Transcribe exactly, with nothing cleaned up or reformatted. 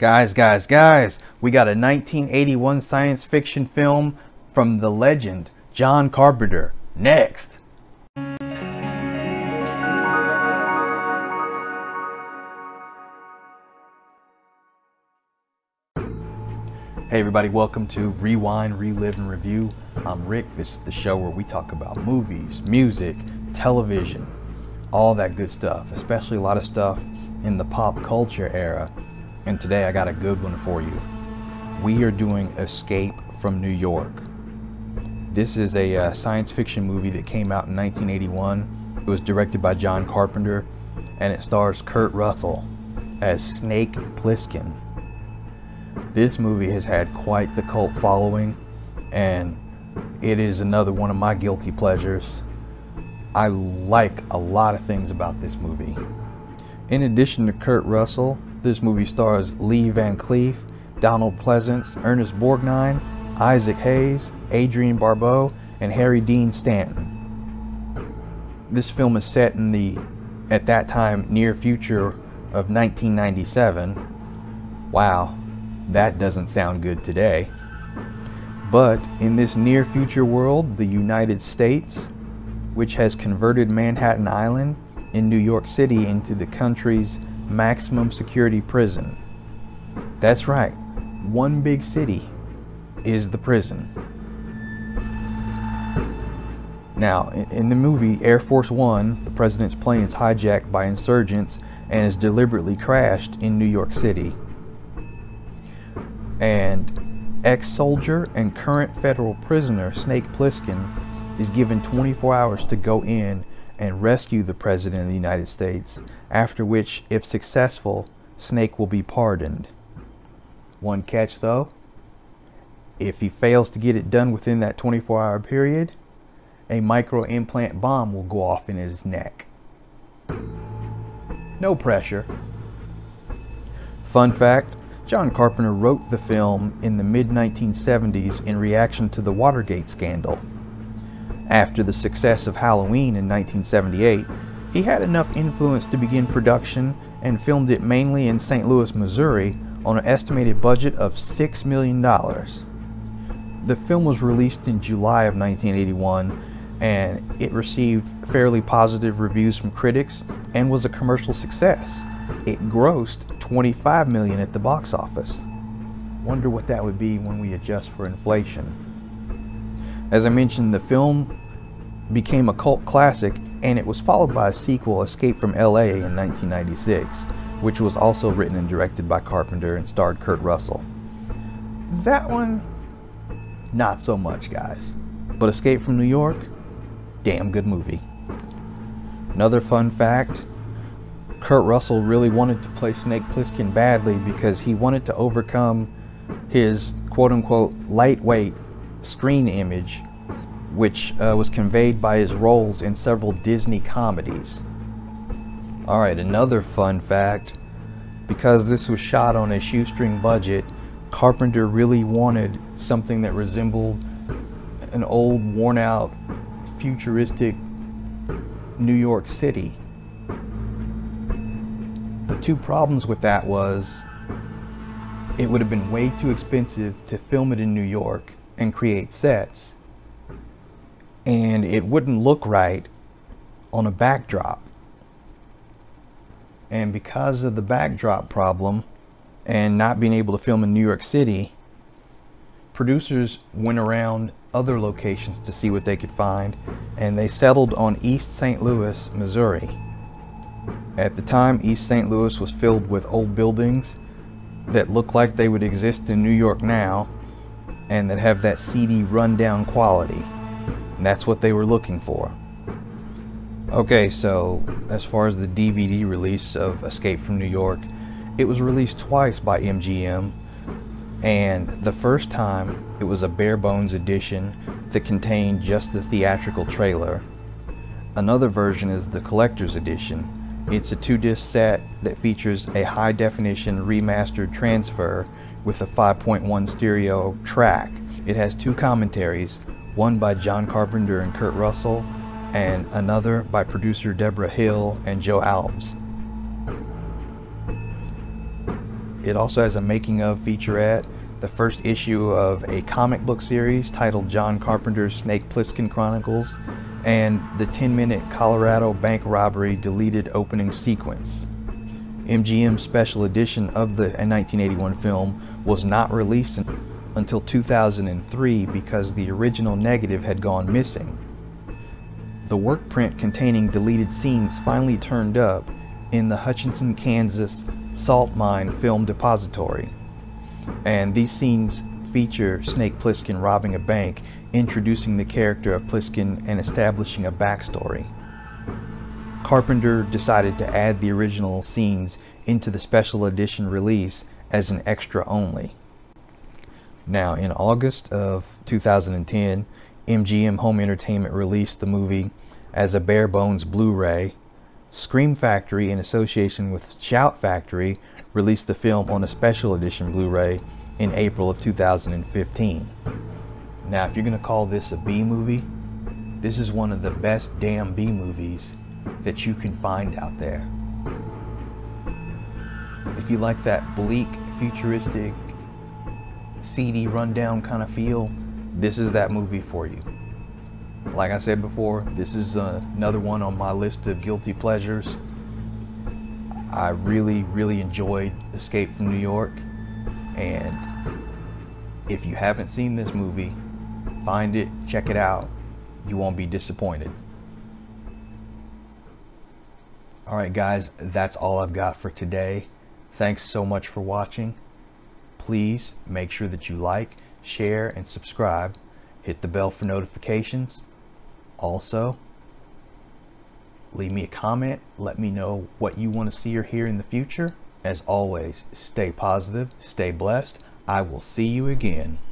Guys, guys, guys, we got a nineteen eighty-one science fiction film from the legend, John Carpenter. Next. Hey everybody, welcome to Rewind, Relive, and Review. I'm Rick. This is the show where we talk about movies, music, television, all that good stuff, especially a lot of stuff in the pop culture era. And today I got a good one for you. We are doing Escape from New York. This is a uh, science fiction movie that came out in nineteen eighty-one. It was directed by John Carpenter, and it stars Kurt Russell as Snake Plissken. This movie has had quite the cult following, and it is another one of my guilty pleasures. I like a lot of things about this movie. In addition to Kurt Russell, this movie stars Lee Van Cleef, Donald Pleasence, Ernest Borgnine, Isaac Hayes, Adrian Barbeau, and Harry Dean Stanton. This film is set in the, at that time, near future of nineteen ninety-seven. Wow. That doesn't sound good today. But in this near future world, the United States, which has converted Manhattan Island in New York City into the country's maximum security prison. That's right, one big city is the prison. Now, in the movie Air Force One, the president's plane is hijacked by insurgents and is deliberately crashed in New York City. And ex-soldier and current federal prisoner Snake Plissken is given twenty-four hours to go in and rescue the President of the United States, after which, if successful, Snake will be pardoned. One catch though, if he fails to get it done within that twenty-four hour period, a micro-implant bomb will go off in his neck. No pressure. Fun fact, John Carpenter wrote the film in the mid nineteen seventies in reaction to the Watergate scandal. After the success of Halloween in nineteen seventy-eight, he had enough influence to begin production and filmed it mainly in Saint Louis, Missouri on an estimated budget of six million dollars. The film was released in July of nineteen eighty-one, and it received fairly positive reviews from critics and was a commercial success. It grossed twenty-five million dollars at the box office. Wonder what that would be when we adjust for inflation. As I mentioned, the film became a cult classic, and it was followed by a sequel, Escape from L A in nineteen ninety-six, which was also written and directed by Carpenter and starred Kurt Russell. That one, not so much, guys. But Escape from New York, damn good movie. Another fun fact, Kurt Russell really wanted to play Snake Plissken badly because he wanted to overcome his quote-unquote lightweight screen image, which uh, was conveyed by his roles in several Disney comedies. Alright, another fun fact, because this was shot on a shoestring budget, Carpenter really wanted something that resembled an old, worn-out, futuristic New York City. The two problems with that was it would have been way too expensive to film it in New York and create sets, and it wouldn't look right on a backdrop. And because of the backdrop problem and not being able to film in New York City, producers went around other locations to see what they could find, and they settled on East Saint Louis, Missouri. At the time, East Saint Louis was filled with old buildings that look like they would exist in New York now and that have that seedy, rundown quality. And that's what they were looking for. Okay, so as far as the D V D release of Escape from New York, it was released twice by M G M, and the first time it was a bare-bones edition that contained just the theatrical trailer. Another version is the collector's edition. It's a two-disc set that features a high-definition remastered transfer with a five point one stereo track. It has two commentaries, one by John Carpenter and Kurt Russell, and another by producer Deborah Hill and Joe Alves. It also has a making of featurette, the first issue of a comic book series titled John Carpenter's Snake Plissken Chronicles, and the ten minute Colorado bank robbery deleted opening sequence. M G M's special edition of the nineteen eighty-one film was not released until two thousand three because the original negative had gone missing. The work print containing deleted scenes finally turned up in the Hutchinson, Kansas salt mine film depository, and these scenes feature Snake Plissken robbing a bank, introducing the character of Plissken and establishing a backstory. Carpenter decided to add the original scenes into the special edition release as an extra only. Now, in August of two thousand ten, M G M Home Entertainment released the movie as a bare bones Blu-ray. Scream Factory, in association with Shout Factory, released the film on a special edition Blu-ray in April of two thousand fifteen. Now, if you're gonna call this a B movie, this is one of the best damn B movies that you can find out there. If you like that bleak, futuristic, seedy, rundown kind of feel, this is that movie for you. Like I said before, this is uh, another one on my list of guilty pleasures. I really, really enjoyed Escape from New York, and if you haven't seen this movie, find it, check it out. You won't be disappointed. Alright guys, that's all I've got for today. Thanks so much for watching. Please make sure that you like, share, and subscribe. Hit the bell for notifications. Also, leave me a comment. Let me know what you want to see or hear in the future. As always, stay positive, stay blessed. I will see you again.